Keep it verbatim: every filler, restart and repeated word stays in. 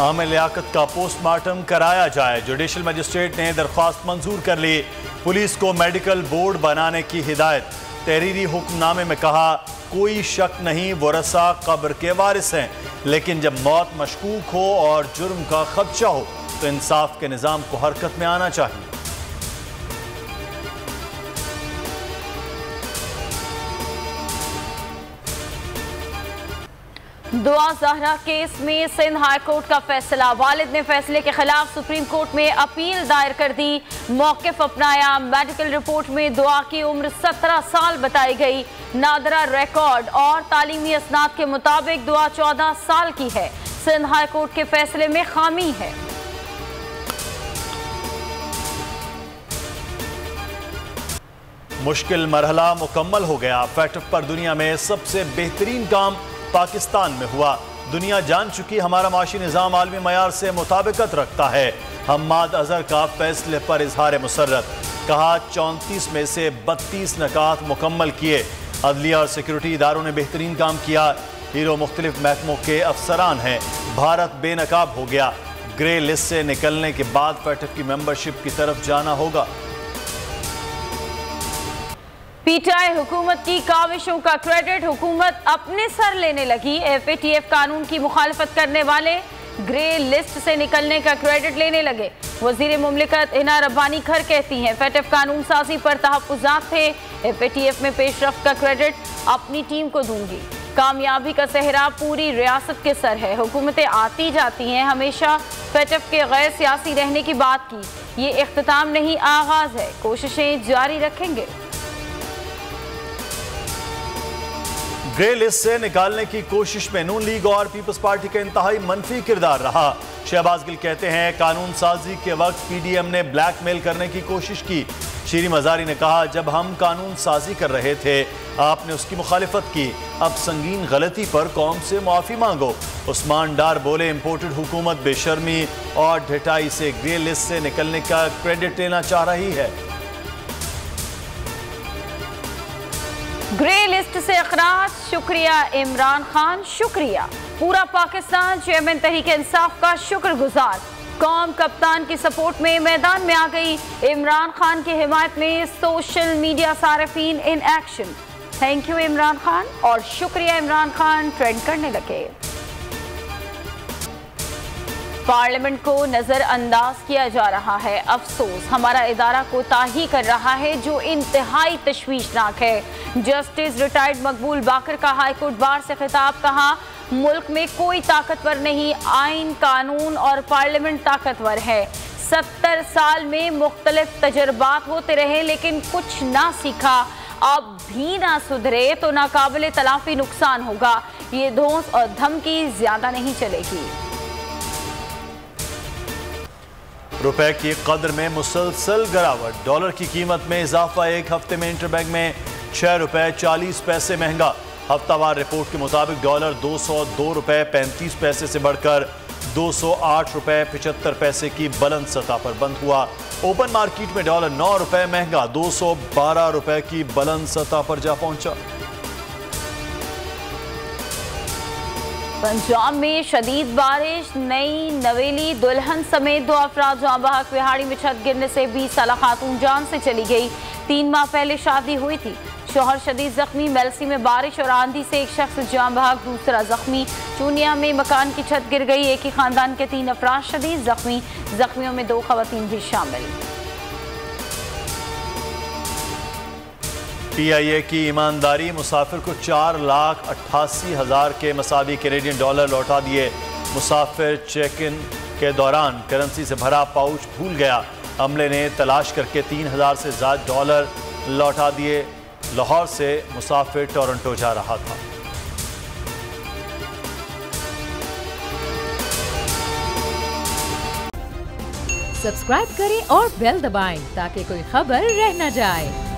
आमिर लियाकत का पोस्टमार्टम कराया जाए, जुडिशल मजिस्ट्रेट ने दरख्वास्त मंजूर कर ली। पुलिस को मेडिकल बोर्ड बनाने की हिदायत। तहरीरी हुक्मनामे में कहा कोई शक नहीं वरसा कब्र के वारिस हैं, लेकिन जब मौत मशकूक हो और जुर्म का खदशा हो तो इंसाफ के निज़ाम को हरकत में आना चाहिए। दुआ ज़हरा केस में सिंध हाई कोर्ट का फैसला। वालिद ने फैसले के खिलाफ सुप्रीम कोर्ट में अपील दायर कर दी, मौक़िफ़ अपनाया। मेडिकल रिपोर्ट में दुआ की उम्र सत्रह साल बताई गई। नादरा रिकॉर्ड और तालीमी असनाद के मुताबिक दुआ चौदह साल की है। सिंध हाई कोर्ट के फैसले में खामी है। मुश्किल मरहला मुकम्मल हो गया। फैटफ पर दुनिया में सबसे बेहतरीन काम पाकिस्तान में हुआ। दुनिया जान चुकी हमारा माशी निज़ाम आलमी मयार से मुताबिकत रखता है। हम्माद अजहर का फैसले पर इजहार मुसर्रत। कहा चौंतीस में से बत्तीस नकात मुकम्मल किए। अदलिया और सिक्योरिटी इदारों ने बेहतरीन काम किया। हीरो मुख्तलिफ महकमों के अफसरान हैं। भारत बेनकाब हो गया। ग्रे लिस्ट से निकलने के बाद फैटफ की मेंबरशिप की तरफ जाना होगा। पीटीआई हुकूमत की काविशों का क्रेडिट हुकूमत अपने सर लेने लगी। एफ ए टी एफ कानून की मुखालफत करने वाले ग्रे लिस्ट से निकलने का क्रेडिट लेने लगे। वजीर मुमलिकत हिना रब्बानी खर कहती हैं फैटफ कानून साजी पर तहफ्फुजात थे। एफ ए टी एफ में पेशरफ्त का क्रेडिट अपनी टीम को दूंगी। कामयाबी का सेहरा पूरी रियासत के सर है। हुकूमतें आती जाती हैं, हमेशा फैटफ के गैर सियासी रहने की बात की। ये इख्तिताम नहीं आगाज है, कोशिशें जारी रखेंगे। ग्रे लिस्ट से निकालने की कोशिश में नून लीग और पीपल्स पार्टी का इंतहाई मनफी किरदार रहा। शहबाज गिल कहते हैं कानून साजी के वक्त पी डी एम ने ब्लैकमेल करने की कोशिश की। श्री मजारी ने कहा जब हम कानून साजी कर रहे थे आपने उसकी मुखालिफत की, अब संगीन गलती पर कौम से माफ़ी मांगो। उस्मान डार बोले इम्पोर्टेड हुकूमत बेशर्मी और ढिठाई से ग्रे लिस्ट से निकलने का क्रेडिट लेना चाह रही है। ग्रे लिस्ट से अखराज, शुक्रिया इमरान खान, शुक्रिया पूरा पाकिस्तान चेयरमैन तहरीक इंसाफ का शुक्रगुजार। कौम कप्तान की सपोर्ट में मैदान में आ गई। इमरान खान की हिमायत में सोशल मीडिया सारफीन in action. Thank you Imran Khan और शुक्रिया इमरान खान ट्रेंड करने लगे। पार्लियामेंट को नज़रअंदाज किया जा रहा है। अफसोस हमारा इदारा कोताही कर रहा है जो इंतहाई तशवीशनाक है। जस्टिस रिटायर्ड मकबूल बाकर का हाईकोर्ट बार से खिताब। कहा मुल्क में कोई ताकतवर नहीं, आइन कानून और पार्लियामेंट ताकतवर है। सत्तर साल में मुख्तलिफ तजर्बात होते रहे लेकिन कुछ ना सीखा। अब भी ना सुधरे तो नाकाबिल तलाफी नुकसान होगा। ये धौंस और धमकी ज़्यादा नहीं चलेगी। रुपए की कदर में मुसलसल गिरावट। डॉलर की कीमत में इजाफा। एक हफ्ते में इंटरबैंक में छः रुपये चालीस पैसे महंगा। हफ्तावार रिपोर्ट के मुताबिक डॉलर दो सौ दो रुपये पैंतीस पैसे से बढ़कर दो सौ आठ रुपये पचहत्तर पैसे की बुलंद सतह पर बंद हुआ। ओपन मार्केट में डॉलर नौ रुपये महंगा दो सौ बारह रुपये की बुलंद सतह पर जा पहुंचा। पंजाब में शदीद बारिश। नई नवेली दुल्हन समेत दो अफराद जहाँ बहक। पहाड़ी में छत गिरने से बीस साल खातून जान से चली गई। तीन माह पहले शादी हुई थी। शोहर शदीद जख्मी। मेलसी में बारिश और आंधी से एक शख्स जहाँ बहक, दूसरा जख्मी। चूनिया में मकान की छत गिर गई। एक ही खानदान के तीन अफराद शदीद जख्मी। जख्मियों में दो खवातीन भी शामिल। पी आई ए की ईमानदारी। मुसाफिर को चार लाख अट्ठासी हज़ार के मसावी कैनेडियन डॉलर लौटा दिए। मुसाफिर चेक इन के दौरान करेंसी से भरा पाउच भूल गया। अमले ने तलाश करके तीन हज़ार से ज़्यादा डॉलर लौटा दिए। लाहौर से मुसाफिर टोरंटो जा रहा था। सब्सक्राइब करें और बेल दबाएं ताकि कोई खबर रह न जाए।